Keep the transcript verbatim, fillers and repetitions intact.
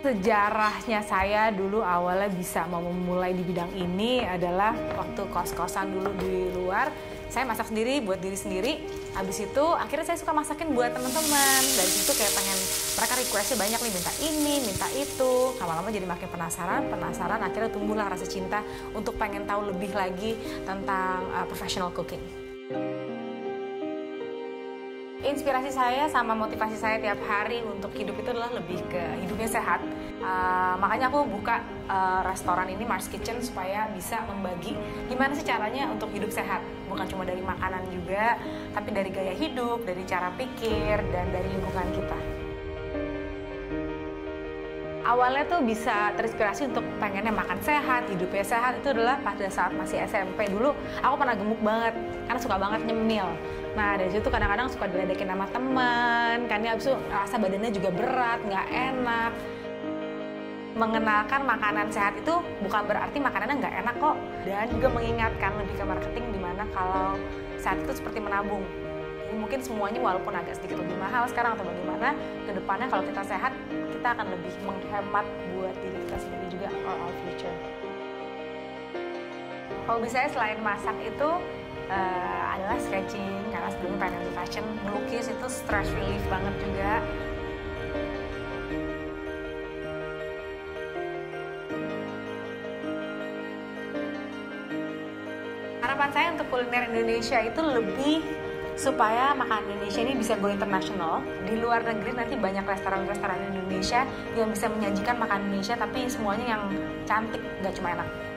Sejarahnya saya dulu awalnya bisa mau memulai di bidang ini adalah waktu kos-kosan dulu di luar. Saya masak sendiri, buat diri sendiri. Habis itu akhirnya saya suka masakin buat teman-teman. Dari situ kayak pengen, mereka requestnya banyak nih, minta ini, minta itu. Lama-lama jadi makin penasaran, penasaran. Akhirnya tumbuhlah rasa cinta untuk pengen tahu lebih lagi tentang uh, professional cooking. Inspirasi saya sama motivasi saya tiap hari untuk hidup itu adalah lebih ke hidupnya sehat. Uh, makanya aku buka uh, restoran ini, Mars Kitchen, supaya bisa membagi gimana sih caranya untuk hidup sehat. Bukan cuma dari makanan juga, tapi dari gaya hidup, dari cara pikir, dan dari lingkungan kita. Awalnya tuh bisa terinspirasi untuk pengennya makan sehat, hidupnya sehat, itu adalah pada saat masih S M P dulu. Aku pernah gemuk banget, karena suka banget nyemil. Nah dari situ kadang-kadang suka diledekin sama teman, karena abis itu rasa badannya juga berat, nggak enak. Mengenalkan makanan sehat itu bukan berarti makanannya nggak enak kok. Dan juga mengingatkan lebih ke marketing, dimana kalau sehat itu seperti menabung. Mungkin semuanya walaupun agak sedikit lebih mahal sekarang atau bagaimana, kedepannya kalau kita sehat, kita akan lebih menghemat buat diri kita sendiri juga, all our future. Hobi saya selain masak itu uh, adalah sketching, karena sebelumnya pengen di fashion, melukis itu stress relief banget juga. Harapan saya untuk kuliner Indonesia itu lebih supaya makanan Indonesia ini bisa go internasional. Di luar negeri nanti banyak restoran-restoran Indonesia yang bisa menyajikan makanan Indonesia, tapi semuanya yang cantik, nggak cuma enak.